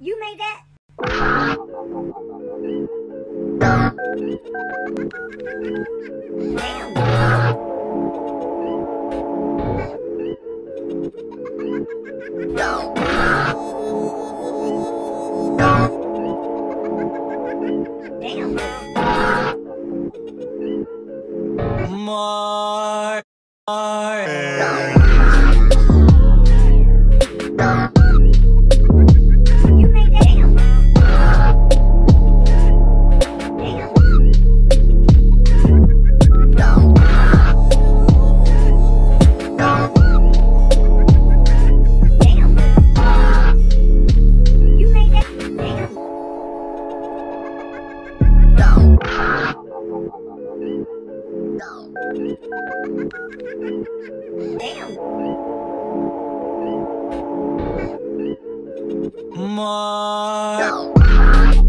You made that? Damn. More. Damn. More.